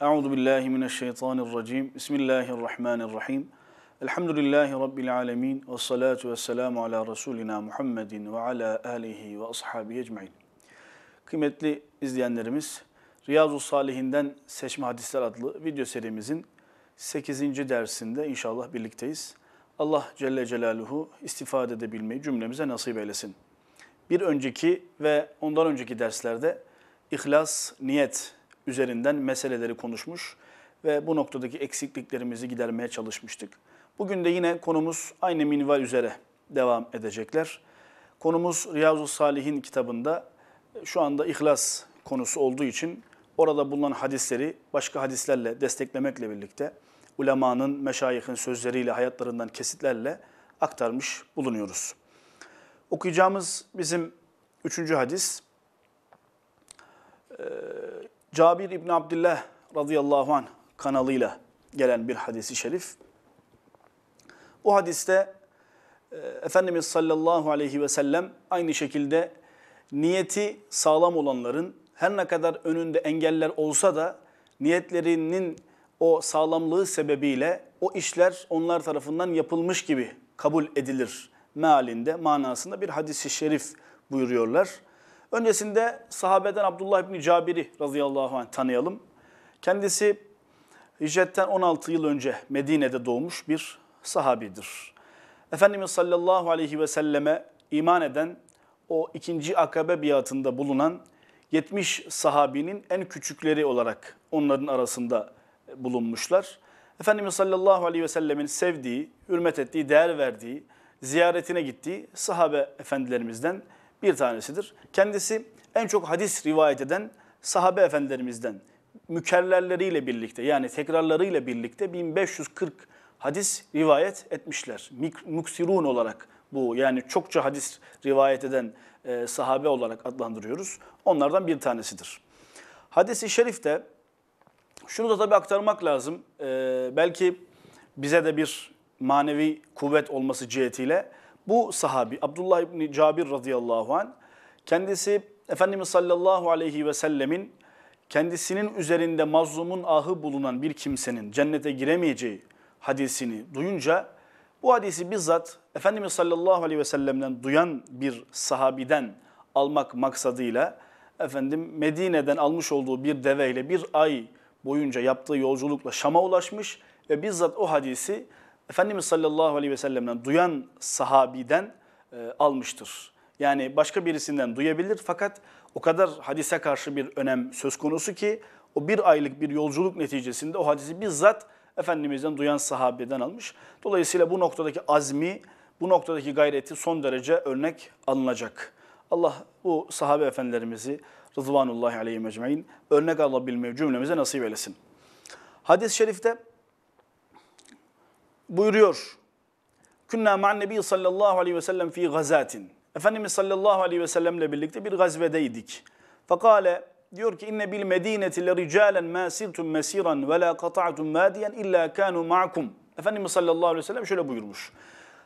Euzubillahimineşşeytanirracim. Bismillahirrahmanirrahim. Elhamdülillahi Rabbil alemin. Ve salatu ve selamu ala Resulina Muhammedin ve ala alihi ve ashabihi ecmain. Kıymetli izleyenlerimiz, Riyazu's Salihin'den Seçme Hadisler adlı video serimizin 8. dersinde inşallah birlikteyiz. Allah Celle Celaluhu istifade edebilmeyi cümlemize nasip eylesin. Bir önceki ve ondan önceki derslerde ihlas, niyet üzerinden meseleleri konuşmuş ve bu noktadaki eksikliklerimizi gidermeye çalışmıştık. Bugün de yine konumuz aynı minval üzere devam edecekler. Konumuz Riyazu's Salihin kitabında şu anda ihlas konusu olduğu için orada bulunan hadisleri başka hadislerle desteklemekle birlikte ulemanın, meşayihin sözleriyle, hayatlarından kesitlerle aktarmış bulunuyoruz. Okuyacağımız bizim 3. hadis, Cabir İbni Abdillah radıyallahu anh kanalıyla gelen bir hadisi şerif. O hadiste Efendimiz sallallahu aleyhi ve sellem aynı şekilde niyeti sağlam olanların her ne kadar önünde engeller olsa da niyetlerinin o sağlamlığı sebebiyle o işler onlar tarafından yapılmış gibi kabul edilir mealinde, manasında bir hadis-i şerif buyuruyorlar. Öncesinde sahabeden Abdullah İbni Cabir'i radıyallahu anh tanıyalım. Kendisi hicretten 16 yıl önce Medine'de doğmuş bir sahabidir. Efendimiz sallallahu aleyhi ve selleme iman eden, o ikinci akabe biatında bulunan 70 sahabinin en küçükleri olarak onların arasında bulunmuşlar. Efendimiz sallallahu aleyhi ve sellemin sevdiği, hürmet ettiği, değer verdiği, ziyaretine gittiği sahabe efendilerimizden bir tanesidir. Kendisi en çok hadis rivayet eden sahabe efendilerimizden, mükerrerleriyle birlikte, yani tekrarlarıyla birlikte 1540 hadis rivayet etmişler. Muksirun olarak bu, yani çokça hadis rivayet eden sahabe olarak adlandırıyoruz. Onlardan bir tanesidir. Hadis-i şerifte şunu da tabii aktarmak lazım. Belki bize de bir manevi kuvvet olması cihetiyle bu sahabi Abdullah İbni Cabir radıyallahu anh, kendisi Efendimiz sallallahu aleyhi ve sellemin kendisinin üzerinde mazlumun ahı bulunan bir kimsenin cennete giremeyeceği hadisini duyunca, bu hadisi bizzat Efendimiz sallallahu aleyhi ve sellem'den duyan bir sahabiden almak maksadıyla efendim Medine'den almış olduğu bir deveyle bir ay boyunca yaptığı yolculukla Şam'a ulaşmış ve bizzat o hadisi Efendimiz sallallahu aleyhi ve sellem'den duyan sahabiden almıştır. Yani başka birisinden duyabilir, fakat o kadar hadise karşı bir önem söz konusu ki o bir aylık bir yolculuk neticesinde o hadisi bizzat Efendimiz'den duyan sahabeden almış. Dolayısıyla bu noktadaki azmi, bu noktadaki gayreti son derece örnek alınacak. Allah bu sahabe efendilerimizi rızvanullahi aleyhi mecmain örnek alabilmeyi cümlemize nasip eylesin. Hadis-i şerifte buyuruyor: Künnâ ma'an nebi sallallahu aleyhi ve sellem fî gazâtin. Efendimiz sallallahu aleyhi ve sellemle birlikte bir gazvedeydik. Fekale, diyor ki, inne bil medineti le ricalen ma sirtum mesiran ve la kata'tum vadiyen illa kanu ma'kum. Efendimiz sallallahu aleyhi ve sellem şöyle buyurmuş.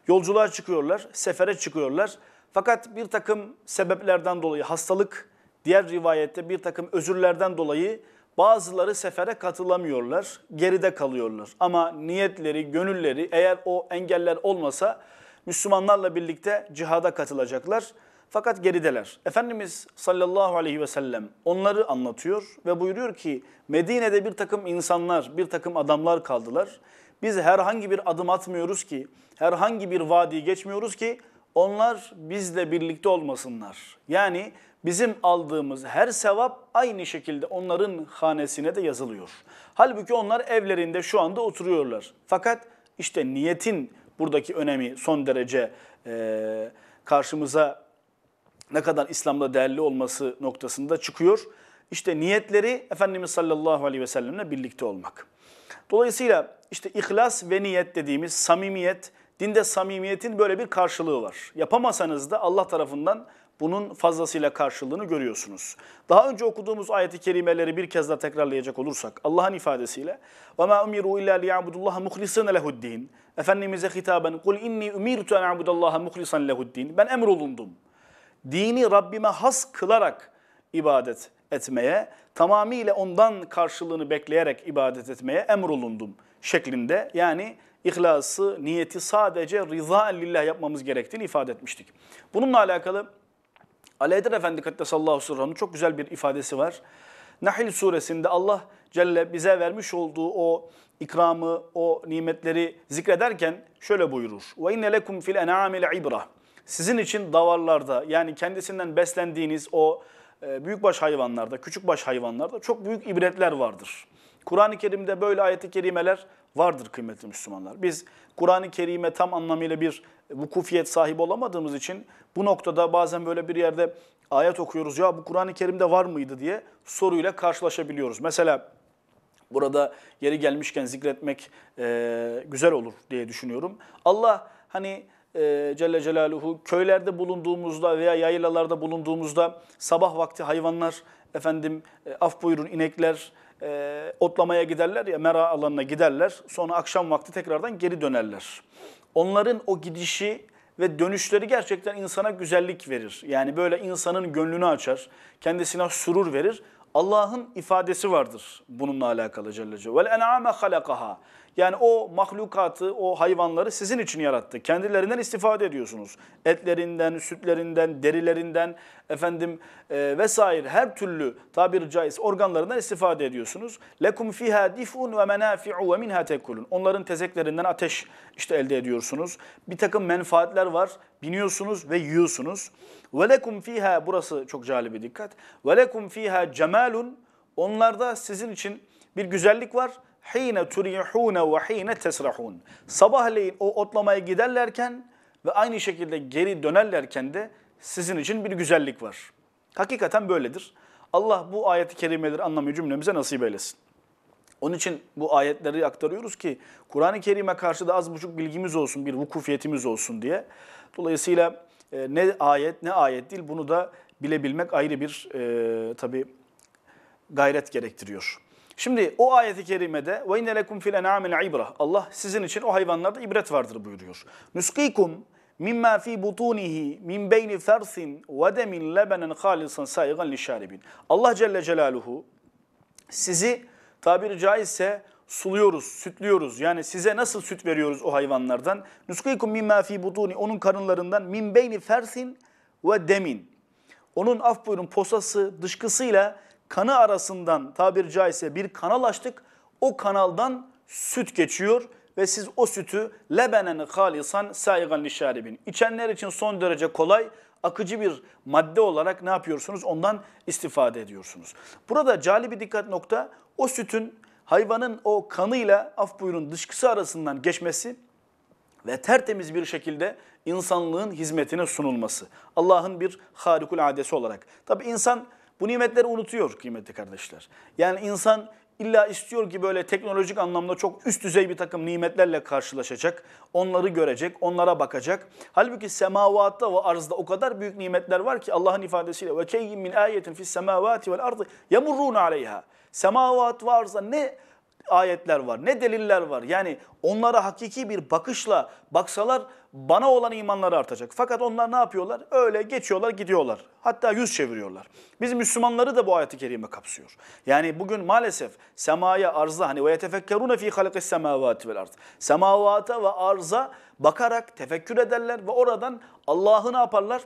Yolculuğa çıkıyorlar, sefere çıkıyorlar. Fakat bir takım sebeplerden dolayı, hastalık, diğer rivayette bir takım özürlerden dolayı bazıları sefere katılamıyorlar, geride kalıyorlar. Ama niyetleri, gönülleri, eğer o engeller olmasa Müslümanlarla birlikte cihada katılacaklar. Fakat gerideler. Efendimiz sallallahu aleyhi ve sellem onları anlatıyor ve buyuruyor ki, Medine'de bir takım insanlar, bir takım adamlar kaldılar. Biz herhangi bir adım atmıyoruz ki, herhangi bir vadiyi geçmiyoruz ki onlar bizle birlikte olmasınlar. Yani bizim aldığımız her sevap aynı şekilde onların hanesine de yazılıyor. Halbuki onlar evlerinde şu anda oturuyorlar. Fakat işte niyetin buradaki önemi son derece karşımıza ne kadar İslam'da değerli olması noktasında çıkıyor. İşte niyetleri Efendimiz sallallahu aleyhi ve sellemle birlikte olmak. Dolayısıyla işte ihlas ve niyet dediğimiz samimiyet, dinde samimiyetin böyle bir karşılığı var. Yapamasanız da Allah tarafından bunun fazlasıyla karşılığını görüyorsunuz. Daha önce okuduğumuz ayet-i kerimeleri bir kez daha tekrarlayacak olursak, Allah'ın ifadesiyle وَمَا اُمِرُوا اِلَّا لِيَعْبُدُ مُخْلِصًا لَهُ الدِّينِ Efendimiz'e hitaben قُلْ اِنِّي اُمِرْتُ اَنْ عَبُدَ اللّٰهَ مُخْلِصًا لَهُ الدِّينِ Ben emrolundum, dini Rabbime has kılarak ibadet etmeye, tamamıyla ondan karşılığını bekleyerek ibadet etmeye emrolundum şeklinde. Yani ihlası, niyeti sadece rızaen lillah yapmamız gerektiğini ifade etmiştik. Bununla alakalı Ali Haydar Efendi Kaddesallahu Sırrı'nın çok güzel bir ifadesi var. Nahl suresinde Allah Celle bize vermiş olduğu o ikramı, o nimetleri zikrederken şöyle buyurur. وَاِنَّ لَكُمْ فِي الْاَنَعَامِ الْعِبْرَةِ Sizin için davarlarda, yani kendisinden beslendiğiniz o büyükbaş hayvanlarda, küçükbaş hayvanlarda çok büyük ibretler vardır. Kur'an-ı Kerim'de böyle ayet-i kerimeler vardır kıymetli Müslümanlar. Biz Kur'an-ı Kerim'e tam anlamıyla bir vukufiyet sahibi olamadığımız için bu noktada bazen böyle bir yerde ayet okuyoruz. Ya bu Kur'an-ı Kerim'de var mıydı diye soruyla karşılaşabiliyoruz. Mesela burada yeri gelmişken zikretmek güzel olur diye düşünüyorum. Allah hani Celle Celaluhu köylerde bulunduğumuzda veya yaylalarda bulunduğumuzda sabah vakti hayvanlar, efendim af buyurun inekler, otlamaya giderler ya, mera alanına giderler. Sonra akşam vakti tekrardan geri dönerler. Onların o gidişi ve dönüşleri gerçekten insana güzellik verir. Yani böyle insanın gönlünü açar, kendisine sürur verir. Allah'ın ifadesi vardır bununla alakalı Celle Celaluhu. Vel en'ame halakaha. Yani o mahlukatı, o hayvanları sizin için yarattı. Kendilerinden istifade ediyorsunuz. Etlerinden, sütlerinden, derilerinden, efendim vesaire her türlü tabiri caiz organlarından istifade ediyorsunuz. Lekum fiha dif'un ve menafi'u ve minha tekulun. Onların tezeklerinden ateş işte elde ediyorsunuz. Bir takım menfaatler var. Biniyorsunuz ve yiyorsunuz. Ve lekum fiha, burası çok calibe dikkat. Ve lekum fiha cemalun. Onlarda sizin için bir güzellik var. Hine turihune ve hine tesrahun. Sabahleyin o otlamaya giderlerken ve aynı şekilde geri dönerlerken de sizin için bir güzellik var. Hakikaten böyledir. Allah bu ayet-i kerimeleri anlamayı cümlemize nasip eylesin. Onun için bu ayetleri aktarıyoruz ki Kur'an-ı Kerim'e karşı da az buçuk bilgimiz olsun, bir vukufiyetimiz olsun diye. Dolayısıyla ne ayet ne ayet değil, bunu da bilebilmek ayrı bir tabii gayret gerektiriyor. Şimdi o ayet-i kerimede وَاِنَّ لَكُمْ فِي الْاَنْعَامِ الْعِبْرَةِ Allah sizin için o hayvanlarda ibret vardır buyuruyor. نُسْقِيكُمْ مِمَّا فِي بُطُونِهِ مِنْ بَيْنِ فَرْثٍ وَدَمٍ لَبَنًا خَالِصًا سَائِغًا لِشَارِبِينَ Allah Celle Celaluhu sizi tabiri caizse suluyoruz, sütlüyoruz. Yani size nasıl süt veriyoruz o hayvanlardan? نُسْقِيكُمْ مِمَّا فِي بُطُونِهِ Onun karınlarından مِنْ بَيْنِ فَرْثٍ وَدَمٍ Onun af buyurun posası, dışkısıyla kanı arasından tabiri caizse bir kanal açtık. O kanaldan süt geçiyor ve siz o sütü lebenen halisan saygan lişaribin. İçenler için son derece kolay, akıcı bir madde olarak ne yapıyorsunuz? Ondan istifade ediyorsunuz. Burada calibi dikkat nokta o sütün hayvanın o kanıyla af buyurun dışkısı arasından geçmesi ve tertemiz bir şekilde insanlığın hizmetine sunulması. Allah'ın bir harikulâdesi olarak. Tabi insan bu nimetleri unutuyor kıymetli kardeşler. Yani insan illa istiyor ki böyle teknolojik anlamda çok üst düzey bir takım nimetlerle karşılaşacak. Onları görecek, onlara bakacak. Halbuki semavatta ve arzda o kadar büyük nimetler var ki Allah'ın ifadesiyle وَكَيِّمْ مِنْ آيَةٍ فِي السَّمَاوَاتِ وَالْاَرْضِ يَمُرُّونَ عَلَيْهَا Semavat ve arzda ne ayetler var, ne deliller var. Yani onlara hakiki bir bakışla baksalar bana olan imanları artacak. Fakat onlar ne yapıyorlar? Öyle geçiyorlar, gidiyorlar. Hatta yüz çeviriyorlar. Biz Müslümanları da bu ayet-i kerime kapsıyor. Yani bugün maalesef semaya, arza hani ve yetefekkerûne fî halikis semâvâti vel ard. Semavata ve arza bakarak tefekkür ederler ve oradan Allah'ı ne yaparlar?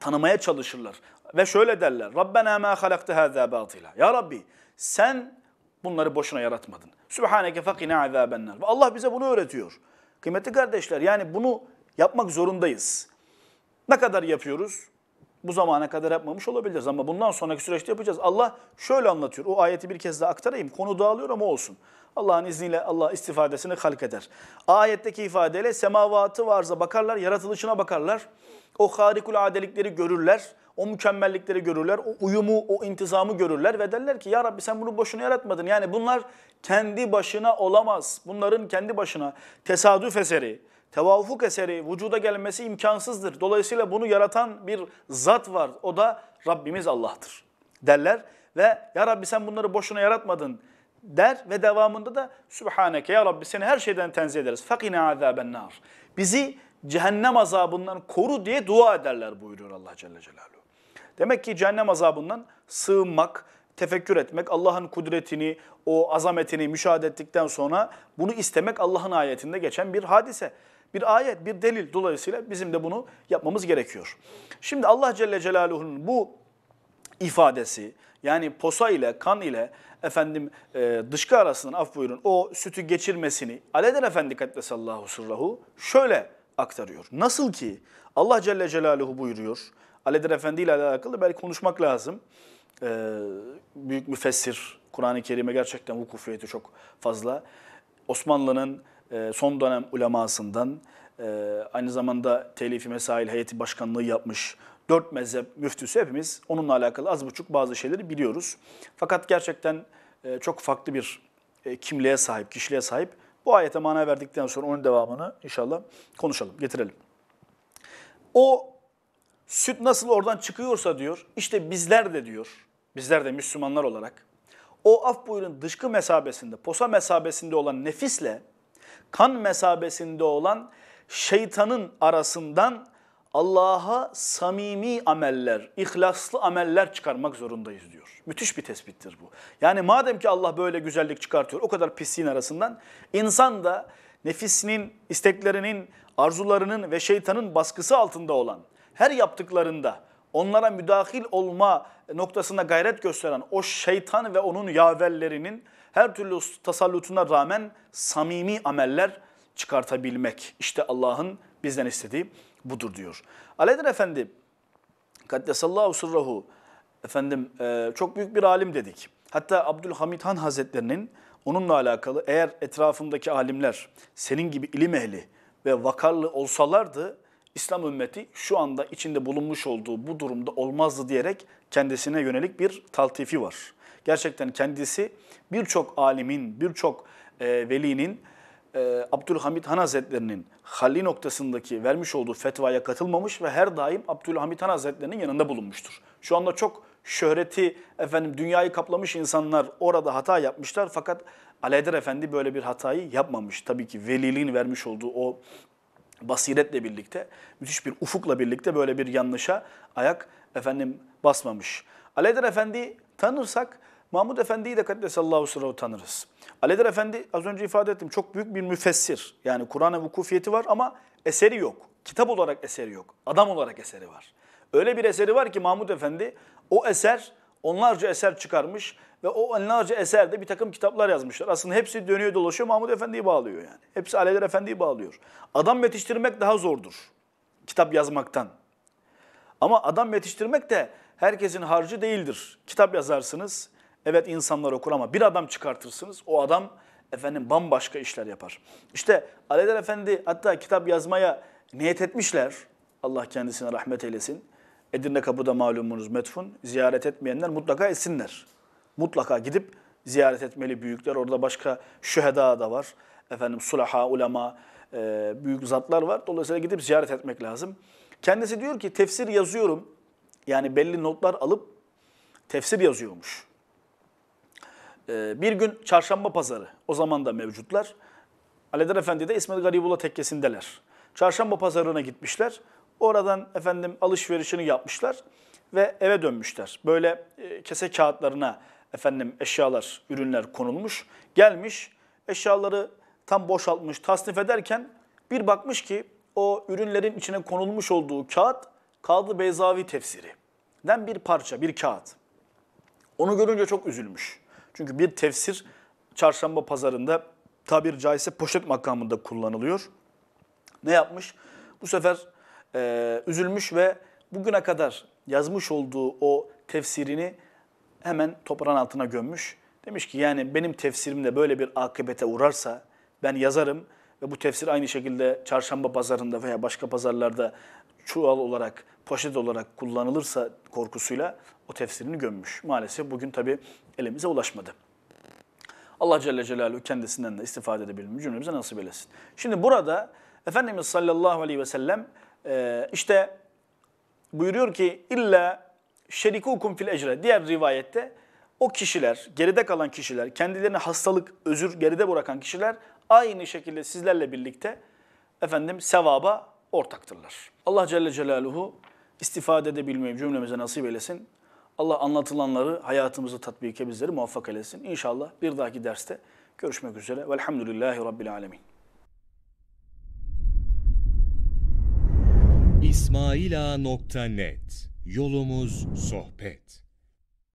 Tanımaya çalışırlar. Ve şöyle derler. Rabbena mâ halakte hâzâ bâtila. Ya Rabbi sen bunları boşuna yaratmadın. Sübhaneke fakine azâbennar. Ve Allah bize bunu öğretiyor. Kıymetli kardeşler, yani bunu yapmak zorundayız. Ne kadar yapıyoruz? Bu zamana kadar yapmamış olabiliriz ama bundan sonraki süreçte yapacağız. Allah şöyle anlatıyor. O ayeti bir kez daha aktarayım. Konu dağılıyor ama olsun. Allah'ın izniyle Allah istifadesini halk eder. Ayetteki ifadeyle semavatı ve arza bakarlar, yaratılışına bakarlar. O harikuladelikleri görürler. O mükemmellikleri görürler, o uyumu, o intizamı görürler ve derler ki ya Rabbi sen bunu boşuna yaratmadın. Yani bunlar kendi başına olamaz. Bunların kendi başına tesadüf eseri, tevafuk eseri vücuda gelmesi imkansızdır. Dolayısıyla bunu yaratan bir zat var. O da Rabbimiz Allah'tır derler ve ya Rabbi sen bunları boşuna yaratmadın der ve devamında da Sübhaneke ya Rabbi seni her şeyden tenzih ederiz. Fakine azâbennar. Bizi cehennem azabından koru diye dua ederler buyuruyor Allah Celle Celaluhu. Demek ki cehennem azabından sığınmak, tefekkür etmek, Allah'ın kudretini, o azametini müşahede ettikten sonra bunu istemek Allah'ın ayetinde geçen bir hadise. Bir ayet, bir delil. Dolayısıyla bizim de bunu yapmamız gerekiyor. Şimdi Allah Celle Celaluhu'nun bu ifadesi, yani posa ile, kan ile dışkı arasından, af buyurun, o sütü geçirmesini Alede Efendi Kaddesallahu Sırrahu şöyle aktarıyor. Nasıl ki Allah Celle Celaluhu buyuruyor, Alede Efendi ile alakalı belki konuşmak lazım. Büyük müfessir, Kur'an-ı Kerim'e gerçekten vukufiyeti çok fazla. Osmanlı'nın son dönem ulemasından, aynı zamanda Telif-i Mesail Heyeti Başkanlığı yapmış, 4 mezhep müftüsü, hepimiz onunla alakalı az buçuk bazı şeyleri biliyoruz. Fakat gerçekten çok farklı bir kimliğe sahip, kişiliğe sahip. Bu ayete mana verdikten sonra onun devamını inşallah konuşalım, getirelim. O süt nasıl oradan çıkıyorsa diyor, işte bizler de diyor, bizler de Müslümanlar olarak, o af buyurun dışkı mesabesinde, posa mesabesinde olan nefisle, kan mesabesinde olan şeytanın arasından Allah'a samimi ameller, ihlaslı ameller çıkarmak zorundayız diyor. Müthiş bir tespittir bu. Yani madem ki Allah böyle güzellik çıkartıyor, o kadar pisliğin arasından, insan da nefisinin, isteklerinin, arzularının ve şeytanın baskısı altında olan, her yaptıklarında onlara müdahil olma noktasına gayret gösteren o şeytan ve onun yaverlerinin her türlü tasallutuna rağmen samimi ameller çıkartabilmek. İşte Allah'ın bizden istediği budur diyor. Alâ'eddin Efendi Kaddesallahu Sırrahu çok büyük bir alim dedik. Hatta Abdülhamid Han Hazretlerinin onunla alakalı, eğer etrafımdaki alimler senin gibi ilim ehli ve vakarlı olsalardı İslam ümmeti şu anda içinde bulunmuş olduğu bu durumda olmazdı diyerek kendisine yönelik bir taltifi var. Gerçekten kendisi birçok alimin, birçok velinin, Abdülhamid Han Hazretlerinin halli noktasındaki vermiş olduğu fetvaya katılmamış ve her daim Abdülhamid Han Hazretlerinin yanında bulunmuştur. Şu anda çok şöhreti, dünyayı kaplamış insanlar orada hata yapmışlar, fakat Ali Haydar Efendi böyle bir hatayı yapmamış. Tabii ki veliliğin vermiş olduğu o basiretle birlikte, müthiş bir ufukla birlikte böyle bir yanlışa ayak basmamış. Ali Haydar Efendi tanırsak Mahmud Efendi'yi de Kaddesallahu Sırrahu tanırız. Ali Haydar Efendi, az önce ifade ettim, çok büyük bir müfessir. Yani Kur'an'a vukufiyeti var ama eseri yok. Kitap olarak eseri yok. Adam olarak eseri var. Öyle bir eseri var ki Mahmud Efendi, o eser, onlarca eser çıkarmış ve o onlarca eserde bir takım kitaplar yazmışlar. Aslında hepsi dönüyor dolaşıyor, Mahmud Efendi'yi bağlıyor yani. Hepsi Ali Haydar Efendi'yi bağlıyor. Adam yetiştirmek daha zordur kitap yazmaktan. Ama adam yetiştirmek de herkesin harcı değildir. Kitap yazarsınız, evet insanlar okur ama bir adam çıkartırsınız, o adam bambaşka işler yapar. İşte Ali Haydar Efendi hatta kitap yazmaya niyet etmişler. Allah kendisine rahmet eylesin. Edirne Kapı'da malumunuz metfun. Ziyaret etmeyenler mutlaka etsinler. Mutlaka gidip ziyaret etmeli büyükler. Orada başka şüheda da var. Sulaha, ulema, büyük zatlar var. Dolayısıyla gidip ziyaret etmek lazım. Kendisi diyor ki tefsir yazıyorum. Yani belli notlar alıp tefsir yazıyormuş. Bir gün çarşamba pazarı, o zaman da mevcutlar. Ali Haydar Efendi de İsmet Garibola tekkesindeler. Çarşamba pazarına gitmişler. Oradan alışverişini yapmışlar ve eve dönmüşler. Böyle kese kağıtlarına eşyalar, ürünler konulmuş. Gelmiş, eşyaları tam boşaltmış, tasnif ederken bir bakmış ki o ürünlerin içine konulmuş olduğu kağıt, Kadı Beyzavi tefsirinden bir parça, bir kağıt. Onu görünce çok üzülmüş. Çünkü bir tefsir çarşamba pazarında tabir caizse poşet makamında kullanılıyor. Ne yapmış? Bu sefer üzülmüş ve bugüne kadar yazmış olduğu o tefsirini hemen toprağın altına gömmüş. Demiş ki yani benim tefsirimde böyle bir akıbete uğrarsa ben yazarım ve bu tefsir aynı şekilde çarşamba pazarında veya başka pazarlarda çuval olarak, poşet olarak kullanılırsa korkusuyla o tefsirini gömmüş. Maalesef bugün tabi elimize ulaşmadı. Allah Celle Celaluhu kendisinden de istifade edebilme cümlemize nasip eylesin. Şimdi burada Efendimiz sallallahu aleyhi ve sellem işte buyuruyor ki illa şerikukum fil ecre. Diğer rivayette o kişiler, geride kalan kişiler, kendilerine hastalık, özür geride bırakan kişiler aynı şekilde sizlerle birlikte sevaba ortaktırlar. Allah Celle Celaluhu istifade edebilmeyi cümlemize nasip eylesin. Allah anlatılanları hayatımızı tatbike bizleri muvaffak eylesin. İnşallah bir dahaki derste görüşmek üzere. Velhamdülillahi Rabbil Alemin. İsmailağa.net. Yolumuz sohbet.